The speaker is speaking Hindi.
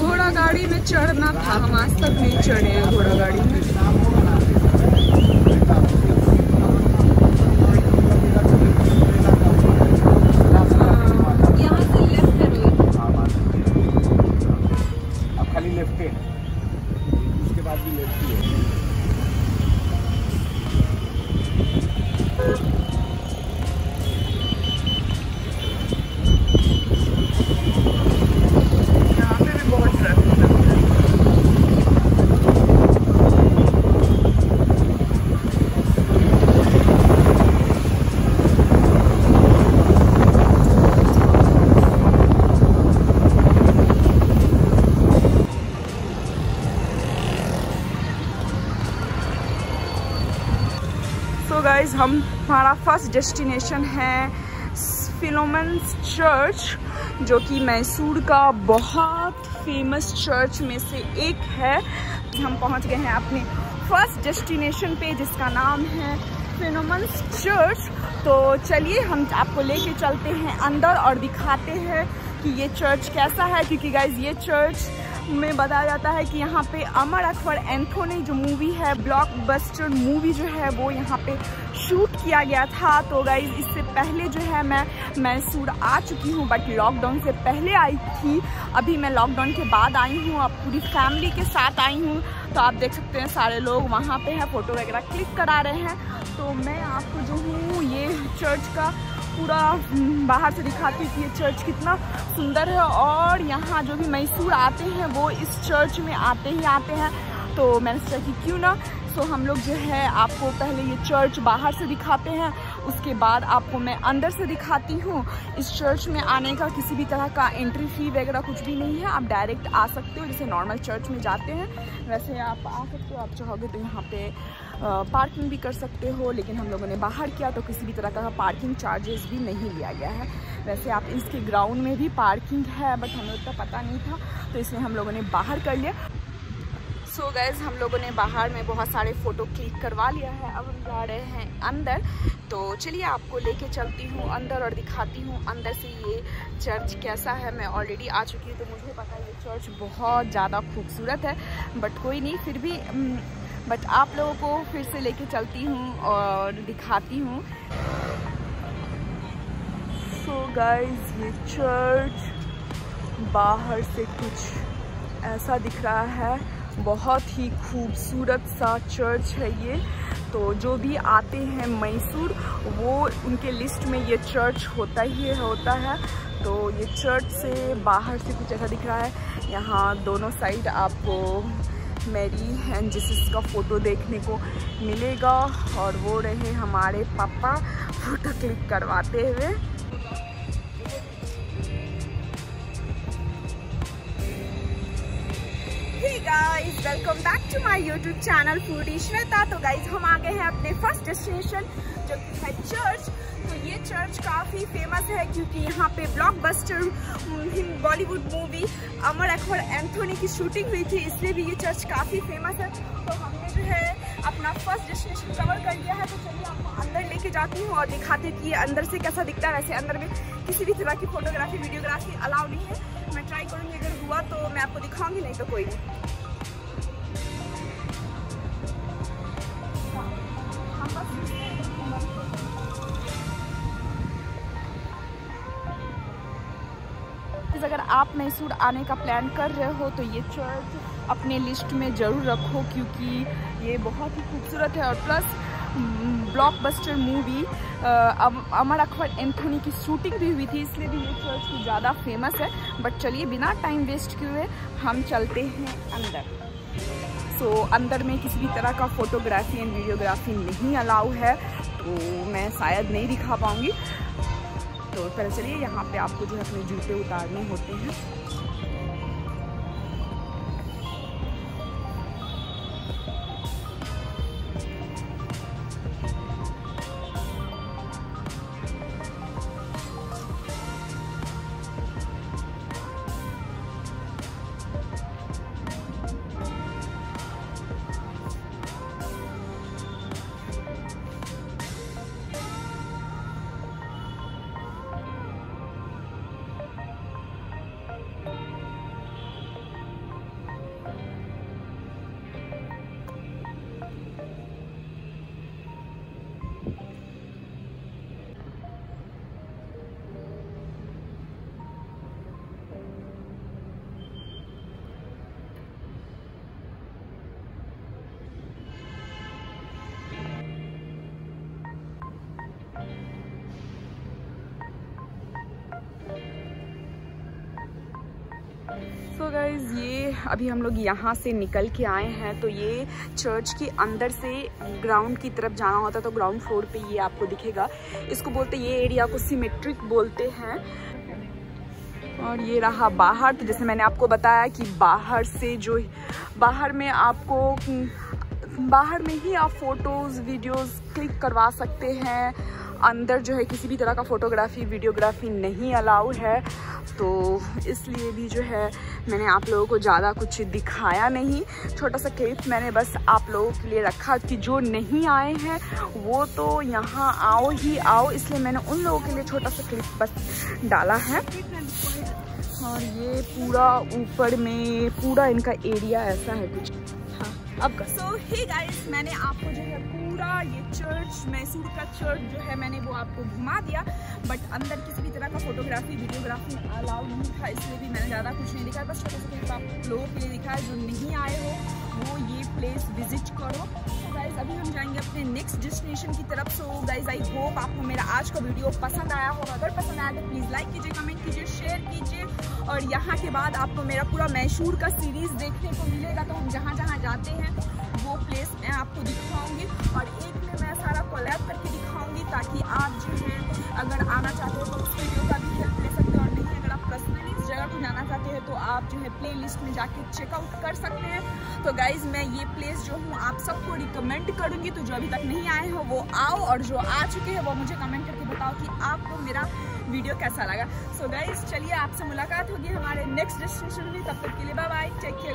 घोड़ा गाड़ी में चढ़ना था, हम आज तक नहीं चढ़े हैं घोड़ा गाड़ी में। यहाँ से लेफ्ट करो, अब खाली लेफ्ट है, उसके बाद भी लेफ्ट ही है। गाइज हम हमारा फर्स्ट डेस्टिनेशन है फिलोमेन्स चर्च, जो कि मैसूर का बहुत फेमस चर्च में से एक है। हम पहुंच गए हैं अपने फर्स्ट डेस्टिनेशन पे जिसका नाम है फिलोमेन्स चर्च। तो चलिए हम आपको लेके चलते हैं अंदर और दिखाते हैं कि ये चर्च कैसा है, क्योंकि गाइज ये चर्च में बताया जाता है कि यहाँ पे अमर अकबर एंथोनी जो मूवी है, ब्लॉकबस्टर मूवी जो है, वो यहाँ पे शूट किया गया था। तो गाइज इससे पहले जो है मैं मैसूर आ चुकी हूँ, बट लॉकडाउन से पहले आई थी। अभी मैं लॉकडाउन के बाद आई हूँ, अब पूरी फैमिली के साथ आई हूँ। तो आप देख सकते हैं सारे लोग वहाँ पे है, फ़ोटो वगैरह क्लिक करा रहे हैं। तो मैं आपको जो हूँ ये चर्च का पूरा बाहर से दिखाती हूँ कि ये चर्च कितना सुंदर है, और यहाँ जो भी मैसूर आते हैं वो इस चर्च में आते ही आते हैं। तो मैंने सोचा कि क्यों ना, सो हम लोग जो है आपको पहले ये चर्च बाहर से दिखाते हैं, उसके बाद आपको मैं अंदर से दिखाती हूँ। इस चर्च में आने का किसी भी तरह का एंट्री फ़ी वगैरह कुछ भी नहीं है, आप डायरेक्ट आ सकते हो जैसे नॉर्मल चर्च में जाते हैं वैसे आप आ सकते हो। आप चाहोगे तो यहाँ पे पार्किंग भी कर सकते हो, लेकिन हम लोगों ने बाहर किया तो किसी भी तरह का पार्किंग चार्जेस भी नहीं लिया गया है। वैसे आप इसके ग्राउंड में भी पार्किंग है, बट हमें उतना पता नहीं था तो इसलिए हम लोगों ने बाहर कर लिया। सो गाइस हम लोगों ने बाहर में बहुत सारे फ़ोटो क्लिक करवा लिया है, अब हम जा रहे हैं अंदर। तो चलिए आपको लेके चलती हूँ अंदर और दिखाती हूँ अंदर से ये चर्च कैसा है। मैं ऑलरेडी आ चुकी हूँ तो मुझे पता है ये चर्च बहुत ज़्यादा खूबसूरत है, बट कोई नहीं, फिर भी बट आप लोगों को फिर से लेके चलती हूँ और दिखाती हूँ। सो गाइस ये चर्च बाहर से कुछ ऐसा दिख रहा है, बहुत ही खूबसूरत सा चर्च है ये। तो जो भी आते हैं मैसूर वो उनके लिस्ट में ये चर्च होता ही होता है। तो ये चर्च से बाहर से कुछ ऐसा दिख रहा है, यहाँ दोनों साइड आपको मैरी एंड जीसस का फ़ोटो देखने को मिलेगा, और वो रहे हमारे पापा फ़ोटो क्लिक करवाते हुए। Hey guys welcome back to my YouTube channel foodie Shweta. तो गाइस हम आ गए हैं अपने फर्स्ट डेस्टिनेशन जो कि है चर्च। तो ये चर्च काफ़ी फेमस है क्योंकि यहाँ पे blockbuster Bollywood movie Amar Akbar Anthony की शूटिंग हुई थी, इसलिए भी ये चर्च काफ़ी फेमस है। तो हमने जो है अपना फर्स्ट डेस्टिनेशन कवर कर लिया है। तो चलिए आपको अंदर लेके जाती हूँ और दिखाती हूँ कि ये अंदर से कैसा दिखता है। वैसे अंदर में किसी भी तरह की फोटोग्राफी वीडियोग्राफी अलाउ नहीं है, मैं ट्राई करूँगी, अगर हुआ तो मैं आपको दिखाऊंगी, नहीं तो कोई नहीं। अगर आप मैसूर आने का प्लान कर रहे हो तो ये चर्च अपने लिस्ट में ज़रूर रखो, क्योंकि ये बहुत ही खूबसूरत है। और plus blockbuster movie Amar Akbar Anthony की शूटिंग भी हुई थी, इसलिए भी ये चर्च ज़्यादा फेमस है। बट चलिए बिना टाइम वेस्ट किए हम चलते हैं अंदर। सो अंदर में किसी भी तरह का फ़ोटोग्राफी एंड वीडियोग्राफी नहीं अलाउ है, तो मैं शायद नहीं दिखा पाऊँगी। तो पहले चलिए यहाँ पे आपको जो है अपने जूते उतारने होते हैं। तो गाइज़ ये अभी हम लोग यहाँ से निकल के आए हैं। तो ये चर्च के अंदर से ग्राउंड की तरफ जाना होता है, तो ग्राउंड फ्लोर पे ये आपको दिखेगा। इसको बोलते हैं, ये एरिया को सिमेट्रिक बोलते हैं। और ये रहा बाहर। तो जैसे मैंने आपको बताया कि बाहर से जो बाहर में ही आप फ़ोटोज़ वीडियोज़ क्लिक करवा सकते हैं। अंदर जो है किसी भी तरह का फ़ोटोग्राफी वीडियोग्राफी नहीं अलाउड है, तो इसलिए भी जो है मैंने आप लोगों को ज़्यादा कुछ दिखाया नहीं। छोटा सा क्लिप मैंने बस आप लोगों के लिए रखा कि जो नहीं आए हैं वो तो यहाँ आओ ही आओ, इसलिए मैंने उन लोगों के लिए छोटा सा क्लिप बस डाला है। और ये पूरा ऊपर में पूरा इनका एरिया ऐसा है कुछ। हाँ, अब सो हे गाइस, मैंने आपको जो है ये चर्च, मैसूर का चर्च जो है मैंने वो आपको घुमा दिया, बट अंदर किसी भी तरह का फोटोग्राफी वीडियोग्राफी अलाउड नहीं था, इसलिए भी मैंने ज़्यादा कुछ नहीं दिखाया। बस छोटे छोटे आप लोगों के लिए दिखाया, जो नहीं आए हो वो ये प्लेस विजिट करो। तो गाइज़ अभी हम जाएंगे अपने नेक्स्ट डेस्टिनेशन की तरफ। सो गाइज़ आई होप आपको मेरा आज का वीडियो पसंद आया होगा। अगर पसंद आया तो प्लीज़ लाइक कीजिए, कमेंट कीजिए, शेयर कीजिए। और यहाँ के बाद आपको मेरा पूरा मैसूर का सीरीज़ देखने को मिलेगा, तो हम जहाँ जहाँ जाते हैं वो प्लेस मैं आपको दिखाऊंगी। और एक में मैं सारा कोलैब करके दिखाऊंगी, ताकि आप जो है अगर आना चाहते हो तो उस वीडियो का भी हेल्प ले सकते हो। और नहीं अगर आप पर्सनली इस जगह को जाना चाहते हैं तो आप जो है प्लेलिस्ट में जाके चेकआउट कर सकते हैं। तो गाइज़ मैं ये प्लेस जो हूँ आप सबको रिकमेंड करूँगी। तो जो अभी तक नहीं आए हो वो आओ, और जो आ चुके हैं वो मुझे कमेंट करके बताओ कि आपको मेरा वीडियो कैसा लगा। सो गाइज़ चलिए आपसे मुलाकात होगी हमारे नेक्स्ट डेस्टिनेशन में। तब तक के लिए बाय बाय, टेक केयर।